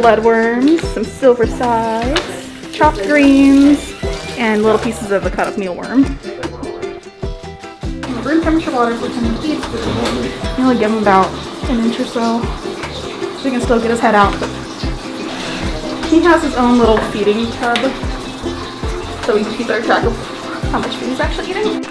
bloodworms, some silver sides, chopped greens, and little pieces of a cut-up mealworm. Room temperature water for some kids. You only give him about an inch or so, so he can still get his head out. He has his own little feeding tub, so we can keep our track of how much food he's actually eating.